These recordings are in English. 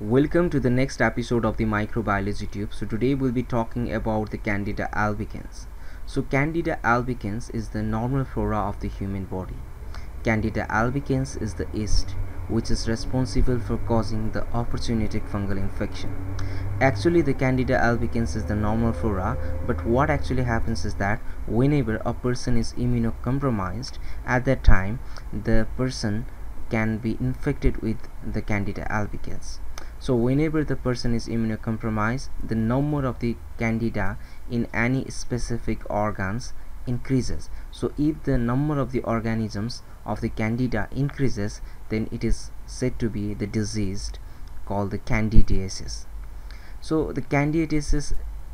Welcome to the next episode of the Microbiology Tube. So today we'll be talking about the Candida albicans. So Candida albicans is the normal flora of the human body. Candida albicans is the yeast which is responsible for causing the opportunistic fungal infection. Actually the Candida albicans is the normal flora, but what actually happens is that whenever a person is immunocompromised, at that time the person can be infected with the Candida albicans. So whenever the person is immunocompromised, the number of the Candida in any specific organs increases. So if the number of the organisms of the Candida increases, then it is said to be the disease called the candidiasis. So the candidiasis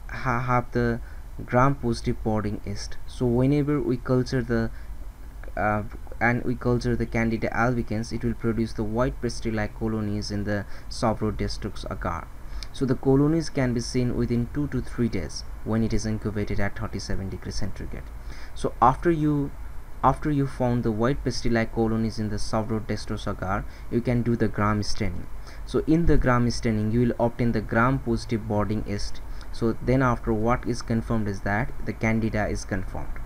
have the gram-positive budding yeast. So whenever we culture the Candida albicans, it will produce the white pastel-like colonies in the Sabouraud dextrose agar. So the colonies can be seen within 2 to 3 days when it is incubated at 37 degrees centigrade. So after you found the white pastel-like colonies in the Sabouraud dextrose agar, you can do the gram staining. So in the gram staining, you will obtain the gram-positive budding yeast. So then after what is confirmed is that the Candida is confirmed.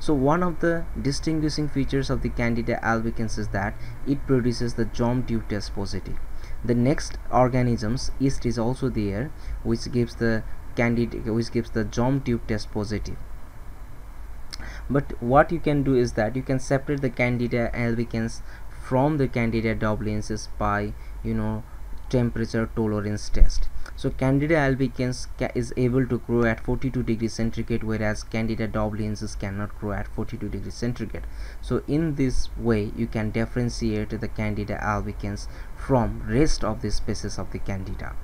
So one of the distinguishing features of the Candida albicans is that it produces the germ tube test positive. The next organisms yeast is also there, which gives the germ tube test positive. But what you can do is that you can separate the Candida albicans from the Candida dubliniensis by temperature tolerance test. So Candida albicans is able to grow at 42 degrees centigrade, whereas Candida dubliniensis cannot grow at 42 degrees centigrade. So in this way you can differentiate the Candida albicans from rest of the species of the Candida.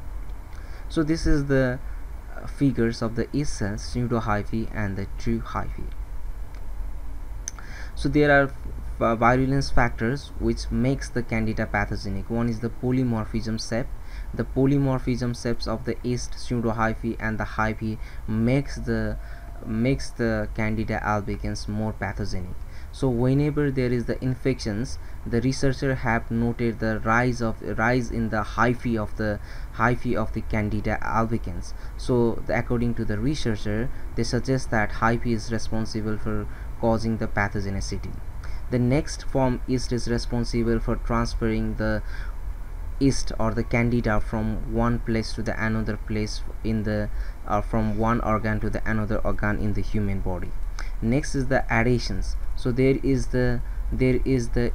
So this is the figures of the yeast cells, pseudohyphae and the true hyphae. So there are virulence factors which makes the Candida pathogenic. One is the polymorphism shape. The polymorphism shapes of the yeast, pseudohyphae and the hyphae makes the Candida albicans more pathogenic. So whenever there is the infections, the researchers have noted the rise in the hyphae of the Candida albicans. So according to the researcher, they suggest that hyphae is responsible for causing the pathogenicity. The next form yeast is responsible for transferring the yeast or the Candida from one place to the another place in the from one organ to the another organ in the human body. Next is the adhesions. So there is the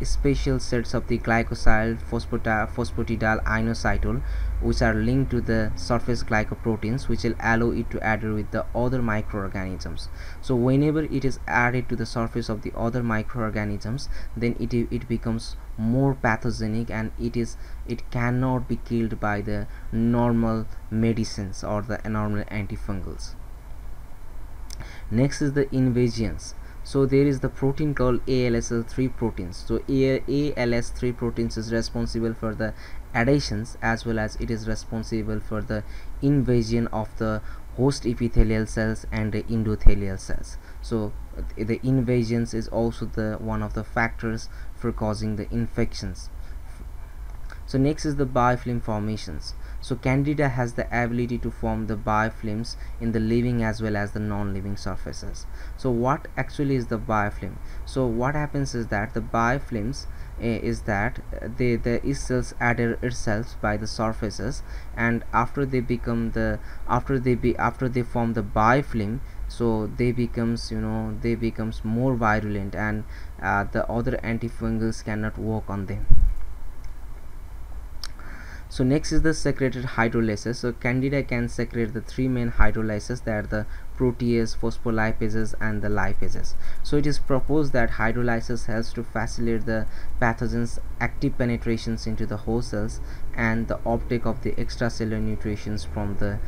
special sets of the glycosyl phosphatidyl inositol, which are linked to the surface glycoproteins, which will allow it to adhere with the other microorganisms. So whenever it is added to the surface of the other microorganisms, then it becomes more pathogenic and it cannot be killed by the normal medicines or the normal antifungals. Next is the invasions. So there is the protein called ALS-3 proteins. So ALS-3 proteins is responsible for the adhesions as well as it is responsible for the invasion of the host epithelial cells and the endothelial cells. So the invasions is also the one of the factors for causing the infections. So next is the biofilm formations. So Candida has the ability to form the biofilms in the living as well as the non-living surfaces. So what actually is the biofilm? So what happens is that the biofilms is that the yeast cells adhere itself by the surfaces, and after they form the biofilm, so they becomes more virulent and the other antifungals cannot work on them. So next is the secreted hydrolysis. So Candida can secrete the three main hydrolyses, that are the protease, phospholipases and the lipases. So it is proposed that hydrolysis helps to facilitate the pathogens active penetrations into the host cells and the uptake of the extracellular nutrients from the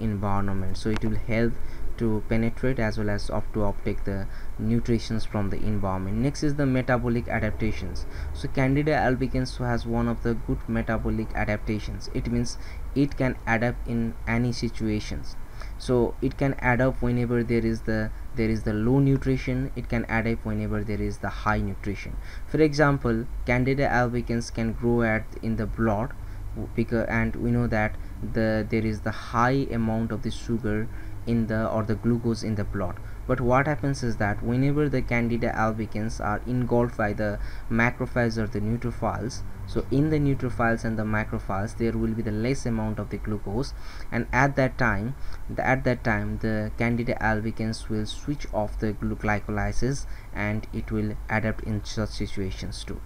environment. So it will help to penetrate as well as uptake the nutrients from the environment. Next is the metabolic adaptations. So Candida albicans has one of the good metabolic adaptations. It means it can adapt in any situations. So it can adapt whenever there is the low nutrition, it can adapt whenever there is the high nutrition. For example, Candida albicans can grow in the blood because, and we know that there is the high amount of the sugar in the, or the glucose in the blood. But what happens is that whenever the Candida albicans are engulfed by the macrophages or the neutrophils, so in the neutrophils and the macrophages there will be the less amount of the glucose, and at that time the Candida albicans will switch off the glycolysis and it will adapt in such situations too.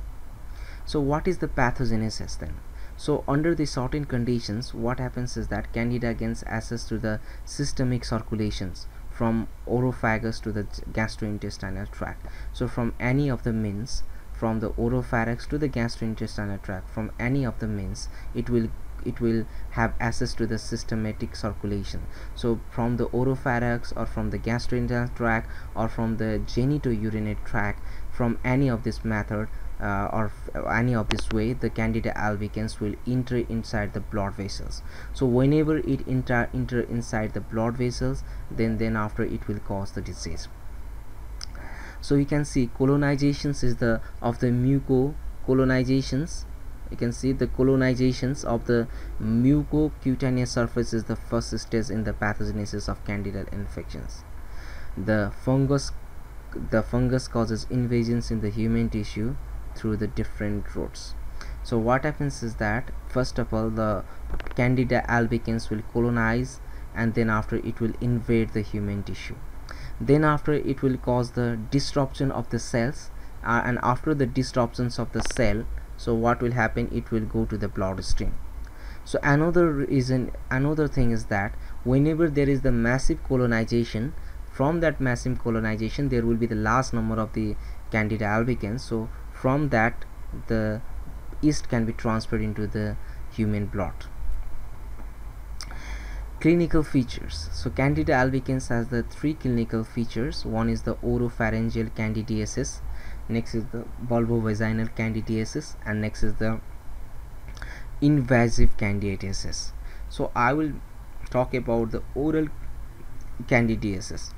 So what is the pathogenesis then? So under the certain conditions, what happens is that Candida gains access to the systemic circulations from oropharynx to the gastrointestinal tract. So from any of the means, from the oropharynx to the gastrointestinal tract, from any of the means, it will have access to the systematic circulation. So from the oropharynx or from the gastrointestinal tract or from the genitourinary tract, from any of this method or any of this way, the Candida albicans will enter inside the blood vessels. So whenever it enter inside the blood vessels, then after it will cause the disease. So you can see colonizations is the of the mucocolonizations. You can see the colonizations of the mucocutaneous surface is the first stage in the pathogenesis of Candida infections. The fungus causes invasions in the human tissue through the different routes. So what happens is that first of all the Candida albicans will colonize, and then after it will invade the human tissue. Then after it will cause the disruption of the cells, and after the disruptions of the cell, so what will happen, it will go to the bloodstream. So another thing is that whenever there is the massive colonization, from that massive colonization there will be the last number of the Candida albicans. So from that the yeast can be transferred into the human blood. Clinical features. So Candida albicans has the three clinical features. One is the oropharyngeal candidiasis, next is the vulvovaginal candidiasis, and next is the invasive candidiasis. So I will talk about the oral candidiasis.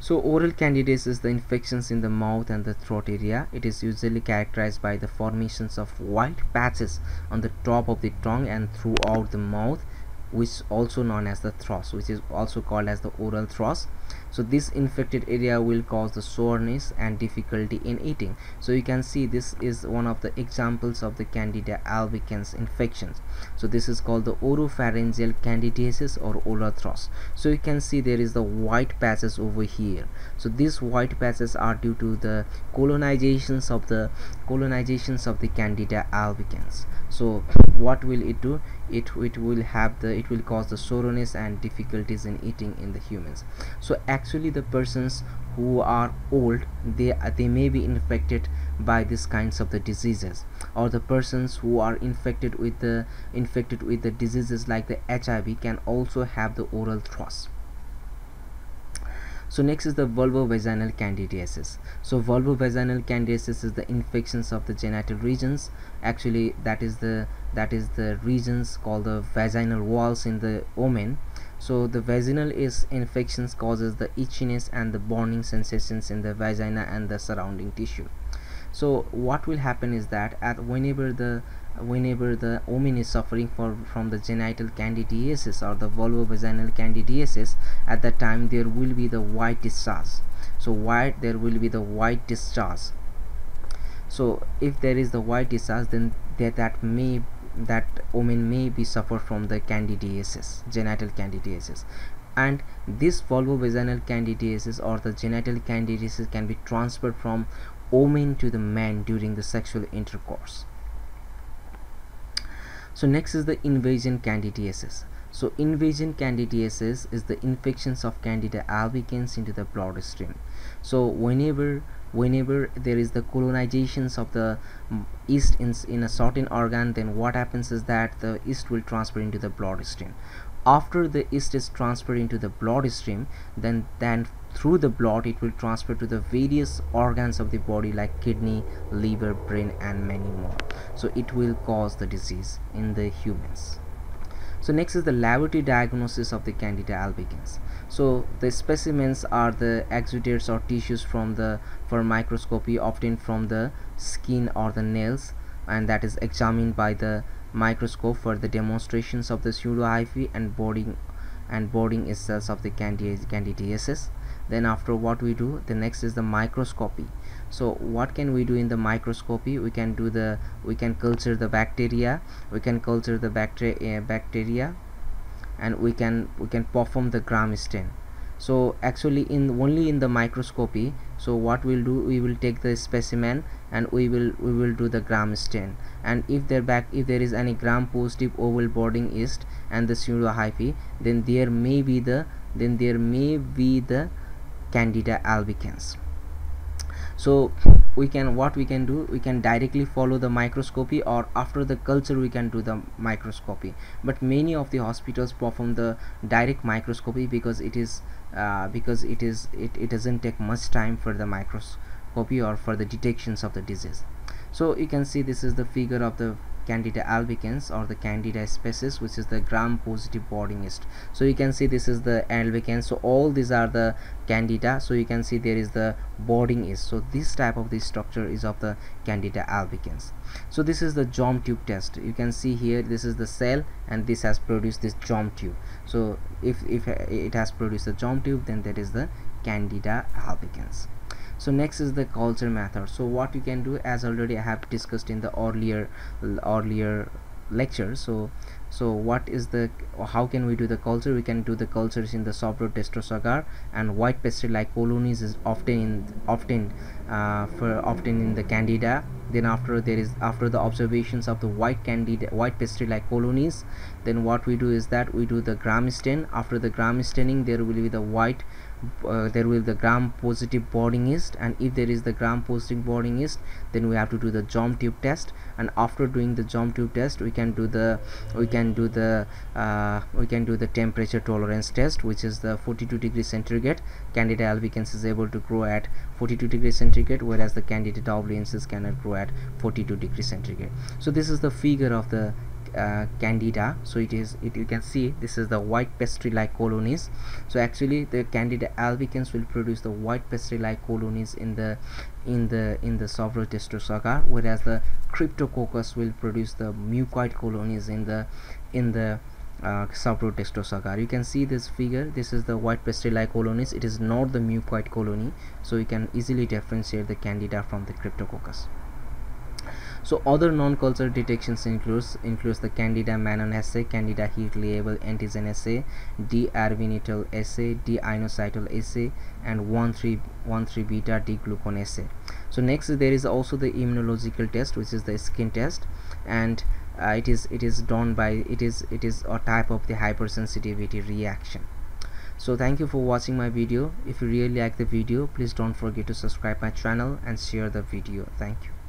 So oral candidiasis is the infections in the mouth and the throat area. It is usually characterized by the formations of white patches on the top of the tongue and throughout the mouth, which also known as the thrush, which is also called as the oral thrush. So this infected area will cause the soreness and difficulty in eating. So you can see this is one of the examples of the Candida albicans infections. So this is called the oropharyngeal candidiasis or oral thrush. So you can see there is the white patches over here. So these white patches are due to the colonizations of the Candida albicans. So what will it do? It will cause the soreness and difficulties in eating in the humans. So actually the persons who are old, they may be infected by these kinds of the diseases, or the persons who are infected with the diseases like the HIV can also have the oral thrush. So next is the vulvovaginal candidiasis. So vulvovaginal candidiasis is the infections of the genital regions. Actually that is the regions called the vaginal walls in the woman. So the vaginal infections causes the itchiness and the burning sensations in the vagina and the surrounding tissue. So what will happen is that whenever the woman is suffering from the genital candidiasis or the vulvovaginal candidiasis, at that time there will be the white discharge. So so if there is the white discharge, then that woman may be suffer from the candidiasis, genital candidiasis. And this vulvovaginal candidiasis or the genital candidiasis can be transferred from woman to the man during the sexual intercourse. So next is the invasion candidiasis. So invasion candidiasis is the infections of Candida albicans into the bloodstream. So whenever there is the colonizations of the yeast in a certain organ, then what happens is that the yeast will transfer into the bloodstream. After the yeast is transferred into the bloodstream, then through the blood it will transfer to the various organs of the body like kidney, liver, brain, and many more. So it will cause the disease in the humans. So next is the laboratory diagnosis of the Candida albicans. So the specimens are the exudates or tissues for microscopy obtained from the skin or the nails, and that is examined by the microscope for the demonstrations of the pseudohyphae and boarding is cells of the candidiasis. Then after what we do, the next is the microscopy. So what can we do in the microscopy? We can do the, we can culture the bacteria, we can culture the bacteria, and we can perform the gram stain. So actually only in the microscopy, so what we'll do, we will take the specimen and we will do the gram stain, and if there is any gram positive oval boarding yeast and the pseudohyphae, then there may be the Candida albicans. So what we can do, we can directly follow the microscopy, or after the culture we can do the microscopy. But many of the hospitals perform the direct microscopy because it doesn't take much time for the microscopy or for the detections of the disease. So you can see this is the figure of the Candida albicans or the Candida species, which is the gram positive boarding yeast. So you can see this is the albicans. So all these are the Candida. So you can see there is the boarding yeast. So this type of this structure is of the Candida albicans. So this is the germ tube test. You can see here this is the cell and this has produced this germ tube. So if it has produced the germ tube, then that is the Candida albicans. So next is the culture method. So what you can do, as already I have discussed in the earlier lecture. So what is the, how can we do the culture? We can do the cultures in the Sabouraud dextrose agar and white pastel-like colonies is often in the Candida. Then after the observations of the white pastel-like colonies, then what we do is that we do the gram stain. After the gram staining, there will be the gram positive boarding yeast, and if there is the gram positive boarding yeast, then we have to do the germ tube test. And after doing the germ tube test, we can do the temperature tolerance test, which is the 42 degrees centigrade. Candida albicans is able to grow at 42 degrees centigrade, whereas the Candida dubliniensis cannot grow at 42 degrees centigrade. So this is the figure of the Candida. So you can see this is the white pastry-like colonies. So actually the Candida albicans will produce the white pastry-like colonies in the Sabouraud dextrose agar, whereas the Cryptococcus will produce the mucoid colonies in the Sabouraud dextrose agar. You can see this figure. This is the white pastry-like colonies. It is not the mucoid colony, so you can easily differentiate the Candida from the Cryptococcus. So other non-culture detections includes the Candida mannan assay, Candida heat label antigen assay, D-arabinitol assay, D-inositol assay, and 1,3 beta-D-glucan assay. So next there is also the immunological test, which is the skin test, and it is a type of the hypersensitivity reaction. So thank you for watching my video. If you really like the video, please don't forget to subscribe my channel and share the video. Thank you.